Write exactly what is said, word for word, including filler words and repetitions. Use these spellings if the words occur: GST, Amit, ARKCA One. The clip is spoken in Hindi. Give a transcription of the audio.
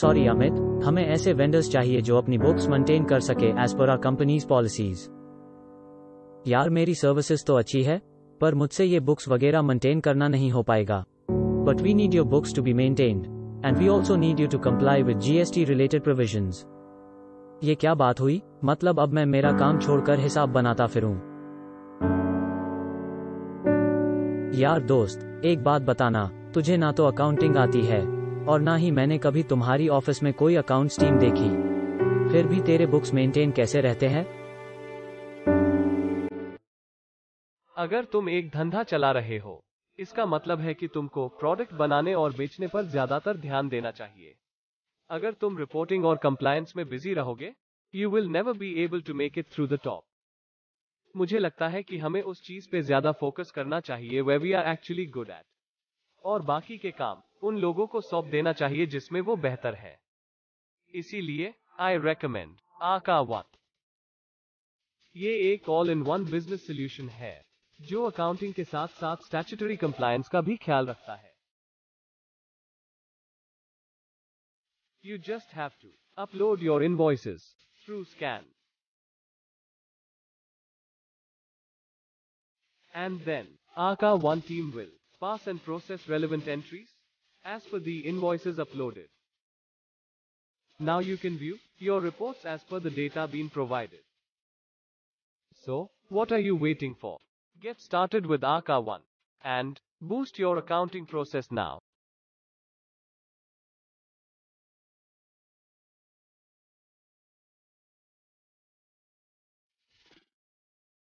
सॉरी अमित, हमें ऐसे वेंडर्स चाहिए जो अपनी बुक्स मेंटेन कर सके as per hour companies policies. यार मेरी सर्विसेज तो अच्छी है, पर मुझसे ये बुक्स वगैरह मेंटेन करना नहीं हो पाएगा। But we need your books to be maintained and we also need you to comply with GST related provisions. ये क्या बात हुई, मतलब अब मैं मेरा काम छोड़कर हिसाब बनाता फिरूं? यार दोस्त, एक बात बताना, तुझे ना तो अकाउंटिंग आती है और ना ही मैंने कभी तुम्हारी ऑफिस में कोई अकाउंट्स टीम देखी, फिर भी तेरे बुक्स मेंटेन कैसे रहते हैं? अगर तुम एक धंधा चला रहे हो, इसका मतलब है कि तुमको प्रोडक्ट बनाने और बेचने पर ज्यादातर ध्यान देना चाहिए। अगर तुम रिपोर्टिंग और कंप्लायंस में बिजी रहोगे, you will never be able to make it through the top. मुझे लगता है कि हमें उस चीज पे ज्यादा फोकस करना चाहिए where we are actually good at, और बाकी के काम उन लोगों को सौंप देना चाहिए जिसमें वो बेहतर है। इसीलिए आई रेकमेंड आरका वन। ये एक all in one business solution है जो अकाउंटिंग के साथ साथ स्टैट्यूटरी कंप्लायंस का भी ख्याल रखता है। You just have to upload your invoices through scan and then ARKCA One team will pass and process relevant entries as per the invoices uploaded. Now you can view your reports as per the data being provided. So, what are you waiting for? Get started with ARKCA One and boost your accounting process now.